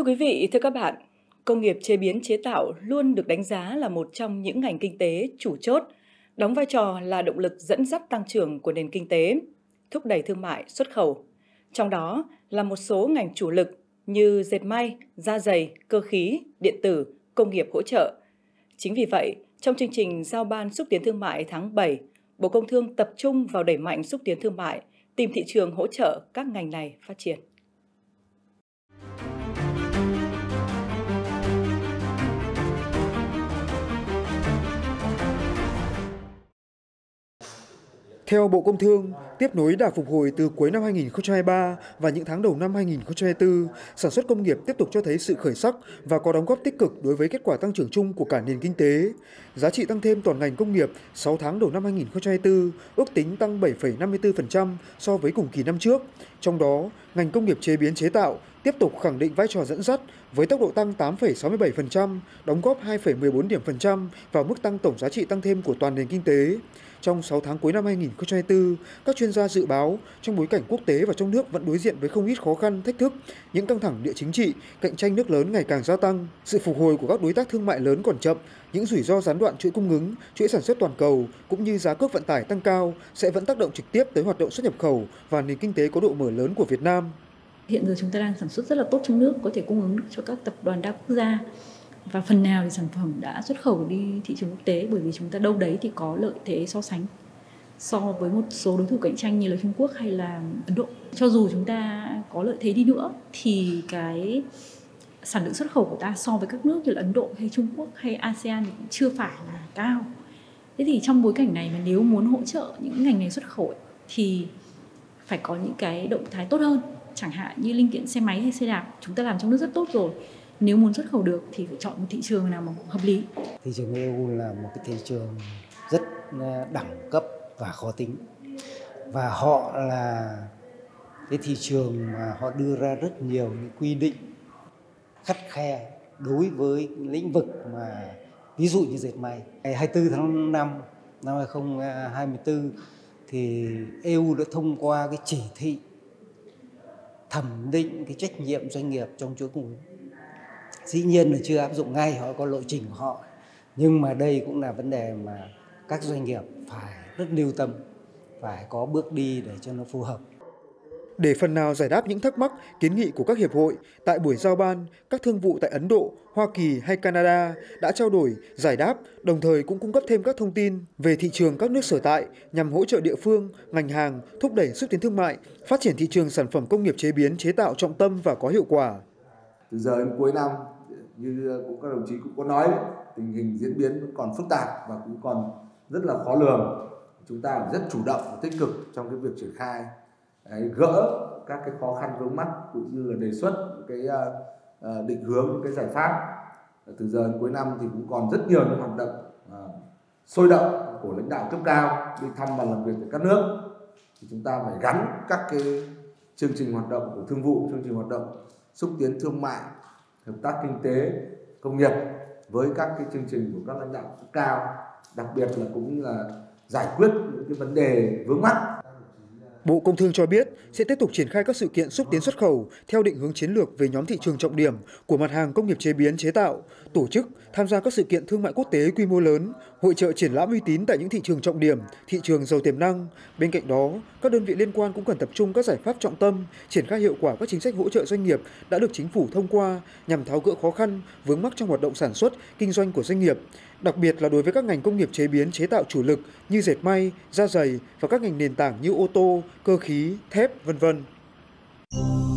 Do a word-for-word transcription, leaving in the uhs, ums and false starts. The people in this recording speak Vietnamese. Thưa quý vị, thưa các bạn, công nghiệp chế biến chế tạo luôn được đánh giá là một trong những ngành kinh tế chủ chốt, đóng vai trò là động lực dẫn dắt tăng trưởng của nền kinh tế, thúc đẩy thương mại xuất khẩu. Trong đó là một số ngành chủ lực như dệt may, da giày, cơ khí, điện tử, công nghiệp hỗ trợ. Chính vì vậy, trong chương trình giao ban xúc tiến thương mại tháng bảy, Bộ Công Thương tập trung vào đẩy mạnh xúc tiến thương mại, tìm thị trường hỗ trợ các ngành này phát triển. Theo Bộ Công Thương, tiếp nối đà phục hồi từ cuối năm hai nghìn không trăm hai mươi ba và những tháng đầu năm hai nghìn không trăm hai mươi tư, sản xuất công nghiệp tiếp tục cho thấy sự khởi sắc và có đóng góp tích cực đối với kết quả tăng trưởng chung của cả nền kinh tế. Giá trị tăng thêm toàn ngành công nghiệp sáu tháng đầu năm hai nghìn không trăm hai mươi tư ước tính tăng bảy phẩy năm mươi tư phần trăm so với cùng kỳ năm trước. Trong đó, ngành công nghiệp chế biến chế tạo tiếp tục khẳng định vai trò dẫn dắt với tốc độ tăng tám phẩy sáu mươi bảy phần trăm, đóng góp hai phẩy mười bốn điểm phần trăm vào mức tăng tổng giá trị tăng thêm của toàn nền kinh tế. Trong sáu tháng cuối năm hai nghìn không trăm hai mươi tư, các chuyên gia dự báo trong bối cảnh quốc tế và trong nước vẫn đối diện với không ít khó khăn, thách thức, những căng thẳng địa chính trị, cạnh tranh nước lớn ngày càng gia tăng, sự phục hồi của các đối tác thương mại lớn còn chậm, những rủi ro gián đoạn chuỗi cung ứng, chuỗi sản xuất toàn cầu cũng như giá cước vận tải tăng cao sẽ vẫn tác động trực tiếp tới hoạt động xuất nhập khẩu và nền kinh tế có độ mở lớn của Việt Nam. Hiện giờ chúng ta đang sản xuất rất là tốt trong nước, có thể cung ứng cho các tập đoàn đa quốc gia. Và phần nào thì sản phẩm đã xuất khẩu đi thị trường quốc tế, bởi vì chúng ta đâu đấy thì có lợi thế so sánh so với một số đối thủ cạnh tranh như là Trung Quốc hay là Ấn Độ. Cho dù chúng ta có lợi thế đi nữa thì cái sản lượng xuất khẩu của ta so với các nước như là Ấn Độ hay Trung Quốc hay a sê an thì cũng chưa phải là cao. Thế thì trong bối cảnh này mà nếu muốn hỗ trợ những ngành này xuất khẩu ấy, thì phải có những cái động thái tốt hơn. Chẳng hạn như linh kiện xe máy hay xe đạp, chúng ta làm trong nước rất tốt rồi. Nếu muốn xuất khẩu được thì phải chọn một thị trường nào mà hợp lý. Thị trường e u là một cái thị trường rất đẳng cấp và khó tính. Và họ là cái thị trường mà họ đưa ra rất nhiều những quy định khắt khe đối với lĩnh vực mà ví dụ như dệt may. Ngày hai mươi tư tháng năm năm hai nghìn không trăm hai mươi tư thì e u đã thông qua cái chỉ thị thẩm định cái trách nhiệm doanh nghiệp trong chuỗi cung ứng. Dĩ nhiên là chưa áp dụng ngay, họ có lộ trình của họ. Nhưng mà đây cũng là vấn đề mà các doanh nghiệp phải rất lưu tâm, phải có bước đi để cho nó phù hợp. Để phần nào giải đáp những thắc mắc, kiến nghị của các hiệp hội, tại buổi giao ban, các thương vụ tại Ấn Độ, Hoa Kỳ hay Canada đã trao đổi, giải đáp, đồng thời cũng cung cấp thêm các thông tin về thị trường các nước sở tại nhằm hỗ trợ địa phương, ngành hàng, thúc đẩy xúc tiến thương mại, phát triển thị trường sản phẩm công nghiệp chế biến, chế tạo trọng tâm và có hiệu quả. Từ giờ đến cuối năm, như các đồng chí cũng có nói, tình hình diễn biến vẫn còn phức tạp và cũng còn rất là khó lường. Chúng ta rất chủ động và tích cực trong cái việc triển khai, gỡ các cái khó khăn vướng mắc cũng như là đề xuất cái định hướng, cái giải pháp. Từ giờ đến cuối năm thì cũng còn rất nhiều những hoạt động sôi động của lãnh đạo cấp cao đi thăm và làm việc tại các nước. Thì chúng ta phải gắn các cái chương trình hoạt động của thương vụ, chương trình hoạt động xúc tiến thương mại, hợp tác kinh tế, công nghiệp với các cái chương trình của các lãnh đạo cấp cao, đặc biệt là cũng là giải quyết những cái vấn đề vướng mắc. Bộ Công Thương cho biết sẽ tiếp tục triển khai các sự kiện xúc tiến xuất khẩu theo định hướng chiến lược về nhóm thị trường trọng điểm của mặt hàng công nghiệp chế biến chế tạo, tổ chức tham gia các sự kiện thương mại quốc tế quy mô lớn, hội chợ triển lãm uy tín tại những thị trường trọng điểm, thị trường giàu tiềm năng. Bên cạnh đó, các đơn vị liên quan cũng cần tập trung các giải pháp trọng tâm, triển khai hiệu quả các chính sách hỗ trợ doanh nghiệp đã được chính phủ thông qua nhằm tháo gỡ khó khăn, vướng mắc trong hoạt động sản xuất, kinh doanh của doanh nghiệp, đặc biệt là đối với các ngành công nghiệp chế biến chế tạo chủ lực như dệt may, da giày và các ngành nền tảng như ô tô, cơ khí, thép, vân vân.